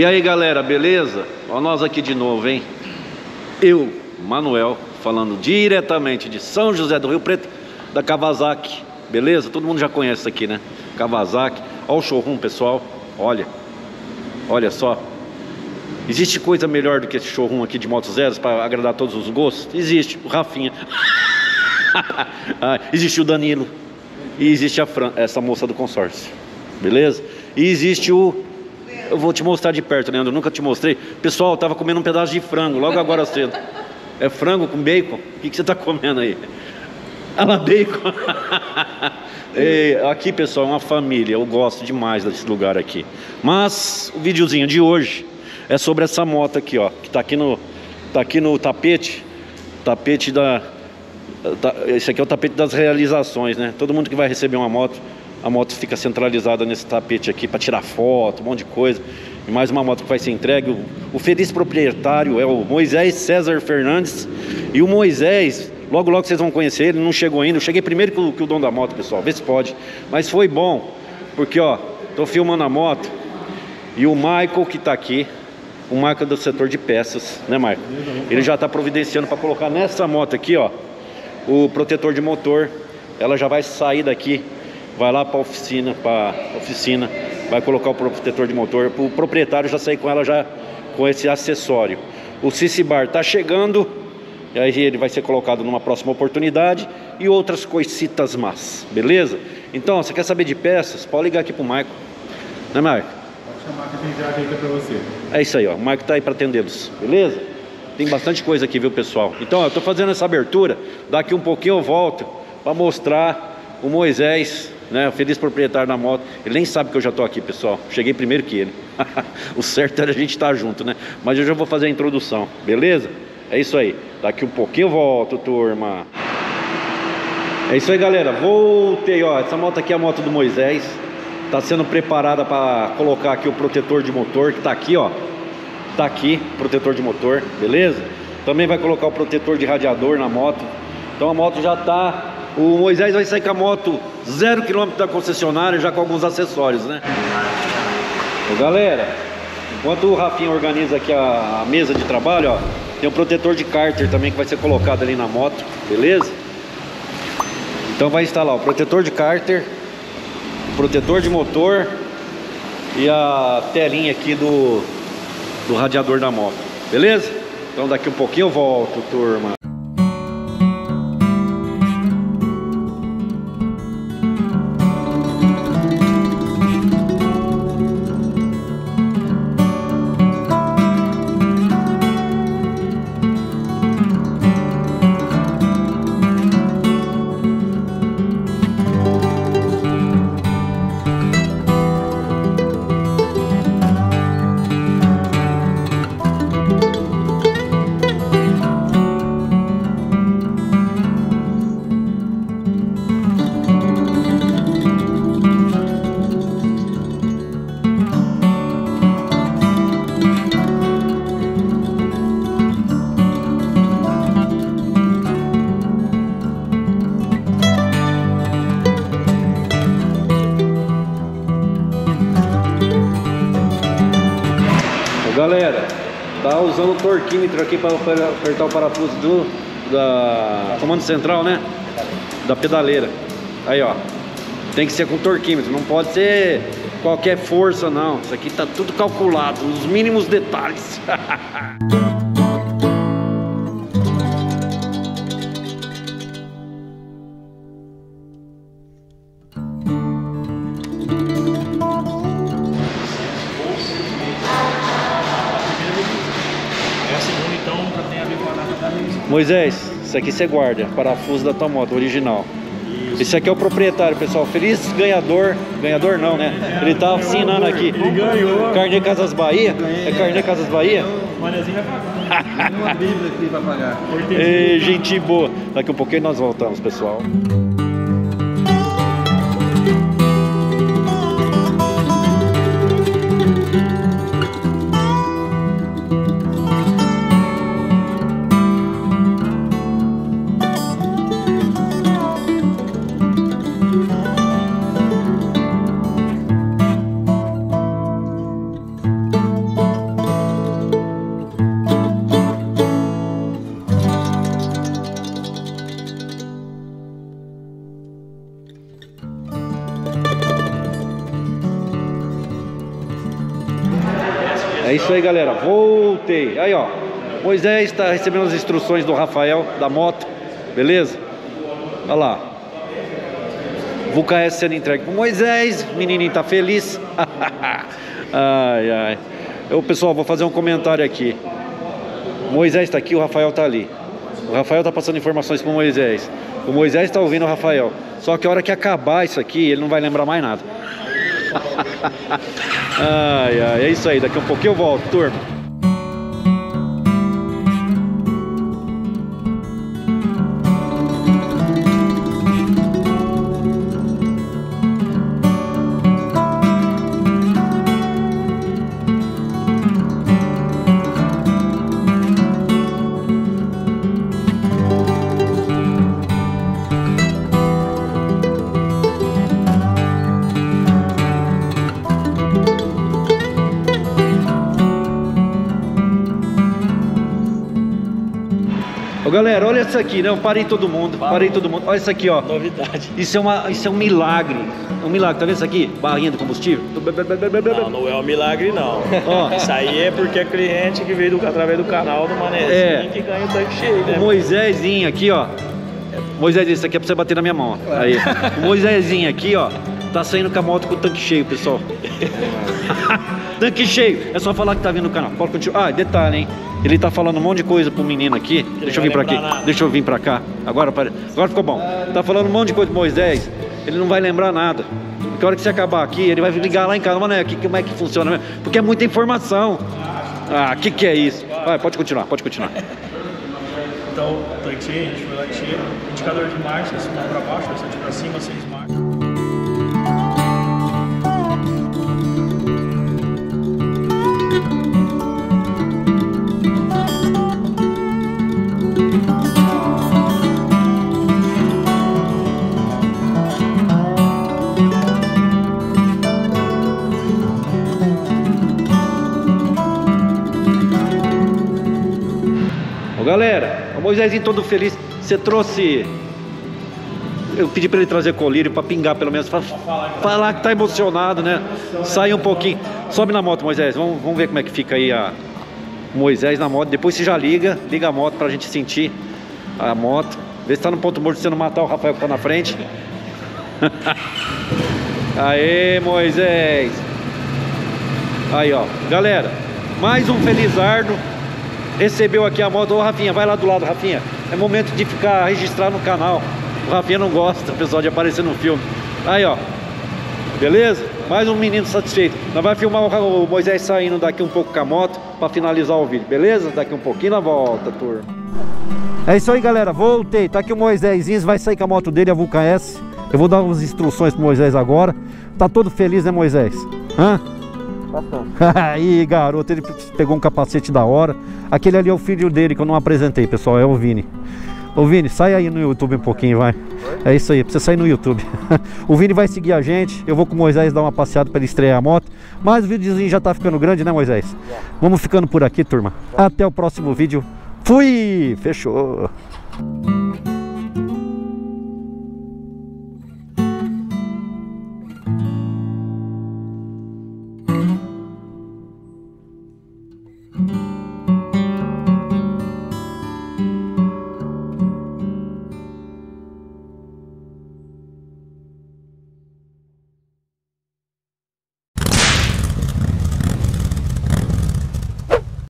E aí galera, beleza? Olha nós aqui de novo, hein? Eu, Manuel, falando diretamente de São José do Rio Preto, da Kawasaki, beleza? Todo mundo já conhece isso aqui, né? Kawasaki, olha o showroom, pessoal, olha, olha só. Existe coisa melhor do que esse showroom aqui de Moto Zero para agradar todos os gostos? Existe, o Rafinha. Existe o Danilo. E existe a Fran, essa moça do consórcio. Beleza? E existe o... Eu vou te mostrar de perto, Leandro, eu nunca te mostrei. Pessoal, eu tava comendo um pedaço de frango, logo agora cedo. É frango com bacon? O que, que você tá comendo aí? Ah lá, bacon. É, aqui, pessoal, é uma família. Eu gosto demais desse lugar aqui. Mas o videozinho de hoje é sobre essa moto aqui, ó, que tá aqui no tapete. Tapete da... Esse aqui é o tapete das realizações, né? Todo mundo que vai receber uma moto, a moto fica centralizada nesse tapete aqui para tirar foto, um monte de coisa. E mais uma moto que vai ser entregue. O feliz proprietário é o Moisés César Fernandes. E o Moisés, logo logo vocês vão conhecer ele, não chegou ainda. Eu cheguei primeiro que o dono da moto, pessoal, vê se pode. Mas foi bom, porque ó, tô filmando a moto. E o Michael que tá aqui, o Michael do setor de peças, né Michael? Ele já tá providenciando para colocar nessa moto aqui, ó, o protetor de motor. Ela já vai sair daqui, vai lá para oficina, vai colocar o protetor de motor. O proprietário já sair com ela já com esse acessório. O Cici Bar tá chegando, e aí ele vai ser colocado numa próxima oportunidade e outras coisitas más, beleza? Então, você quer saber de peças? Pode ligar aqui pro Maicon, né Maicon? Pode chamar que tem já dica para você. É isso aí, ó. O Maicon tá aí para atendê-los, beleza? Tem bastante coisa aqui, viu, pessoal? Então, eu tô fazendo essa abertura. Daqui um pouquinho eu volto para mostrar o Moisés, né? O feliz proprietário da moto. Ele nem sabe que eu já tô aqui, pessoal. Cheguei primeiro que ele. O certo era a gente estar junto, né? Mas eu já vou fazer a introdução, beleza? É isso aí. Daqui um pouquinho eu volto, turma. É isso aí, galera. Voltei, ó. Essa moto aqui é a moto do Moisés. Tá sendo preparada para colocar aqui o protetor de motor que tá aqui, ó. Tá aqui, protetor de motor, beleza? Também vai colocar o protetor de radiador na moto. Então a moto já tá... O Moisés vai sair com a moto 0 km da concessionária, já com alguns acessórios, né? Então, galera, enquanto o Rafinha organiza aqui a mesa de trabalho, ó, tem um protetor de cárter também que vai ser colocado ali na moto, beleza? Então vai instalar o protetor de cárter, o protetor de motor e a telinha aqui do radiador da moto, beleza? Então daqui um pouquinho eu volto, turma. Usando o torquímetro aqui para apertar o parafuso da comando central, né? Da pedaleira. Aí, ó. Tem que ser com torquímetro, não pode ser qualquer força, não. Isso aqui tá tudo calculado, nos mínimos detalhes. Moisés, isso aqui você guarda, parafuso da tua moto, original. Isso. Esse aqui é o proprietário, pessoal, feliz ganhador, ganhador não, né? Ele tá assinando aqui. Ele ganhou. Carnê Casas Bahia? É Carnê Casas Bahia? O Manézinho vai pagar. Tem uma bíblia aqui pra pagar. Ei, gente boa. Daqui um pouquinho nós voltamos, pessoal. É isso aí, galera. Voltei. Aí, ó. Moisés está recebendo as instruções do Rafael, da moto. Beleza? Olha lá. Vulcan S sendo entregue pro Moisés. O menininho tá feliz. Ai, ai. Eu, pessoal, vou fazer um comentário aqui. O Moisés tá aqui, o Rafael tá ali. O Rafael tá passando informações pro Moisés. O Moisés tá ouvindo o Rafael. Só que a hora que acabar isso aqui, ele não vai lembrar mais nada. Ai, ai, é isso aí. Daqui a um pouquinho eu volto, turma. Galera, olha isso aqui, né? Eu parei todo mundo, Olha isso aqui, ó. Novidade. Isso é um milagre. É um milagre, tá vendo isso aqui? Barrinha do combustível. Não, não é um milagre, não. Ó. Isso aí é porque é cliente que veio através do canal do Manézinho que ganha o tanque cheio, né? O Moisésinho aqui, ó. Moisés, isso aqui é pra você bater na minha mão, ó. Aí. O Moisésinho aqui, ó, tá saindo com a moto com o tanque cheio, pessoal. Tanque cheio. É só falar que tá vindo no canal. Pode continuar. Ah, detalhe, hein? Ele tá falando um monte de coisa pro menino aqui. Deixa eu vir pra aqui. Deixa eu vir pra cá. Agora ficou bom. Tá falando um monte de coisa pro Moisés. Ele não vai lembrar nada. Porque a hora que você acabar aqui, ele vai ligar lá em casa. Mano, como é que funciona mesmo? Porque é muita informação. Ah, que é isso? Vai, pode continuar, pode continuar. Então, tanque cheio, a gente foi lá cheio. Indicador de marcha, 5 pra baixo, 7 pra cima, 6 marchas. Galera, o Moisésinho todo feliz. Você trouxe... Eu pedi pra ele trazer colírio, pra pingar pelo menos. Falar que tá emocionado, né? Sai um pouquinho. Sobe na moto, Moisés. Vamos ver como é que fica aí a... Moisés na moto. Depois você já liga a moto pra gente sentir a moto. Vê se tá no ponto morto, se você não matar o Rafael que tá na frente. Aê, Moisés. Aí, ó. Galera, mais um felizardo. Recebeu aqui a moto. Ô, Rafinha, vai lá do lado, Rafinha. É momento de ficar, registrar no canal. O Rafinha não gosta, pessoal, de aparecer no filme. Aí, ó. Beleza? Mais um menino satisfeito. Nós vamos filmar o Moisés saindo daqui um pouco com a moto pra finalizar o vídeo, beleza? Daqui um pouquinho na volta, turma. É isso aí, galera. Voltei. Tá aqui o Moisésinho. Vai sair com a moto dele, a Vulcan S. Eu vou dar umas instruções pro Moisés agora. Tá todo feliz, né, Moisés? Hã? Aí, garoto, ele pegou um capacete da hora. Aquele ali é o filho dele que eu não apresentei, pessoal, é o Vini. Ô, Vini, sai aí no YouTube um pouquinho, vai. É isso aí, precisa sair no YouTube. O Vini vai seguir a gente. Eu vou com o Moisés dar uma passeada para ele estrear a moto. Mas o videozinho já tá ficando grande, né, Moisés? Vamos ficando por aqui, turma. Até o próximo vídeo. Fui! Fechou!